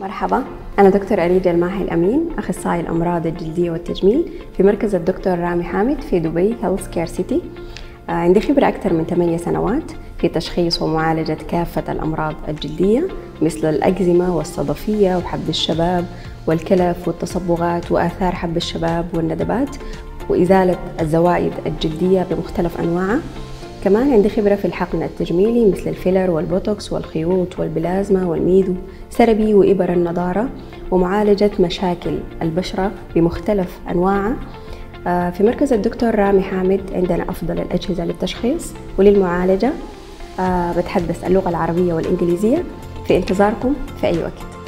مرحبا، أنا دكتور أريجة الماحي الأمين، أخصائي الأمراض الجلدية والتجميل في مركز الدكتور رامي حامد في دبي هيلث كير سيتي. عندي خبرة أكثر من 8 سنوات في تشخيص ومعالجة كافة الأمراض الجلدية مثل الأكزيما والصدفية وحب الشباب والكلف والتصبغات وآثار حب الشباب والندبات وإزالة الزوائد الجلدية بمختلف أنواعها. كمان عندي خبرة في الحقن التجميلي مثل الفيلر والبوتوكس والخيوط والبلازما والميدو سربي وإبر النضارة ومعالجة مشاكل البشرة بمختلف أنواعها. في مركز الدكتور رامي حامد عندنا أفضل الأجهزة للتشخيص وللمعالجة. بتحدث اللغة العربية والإنجليزية. في انتظاركم في أي وقت.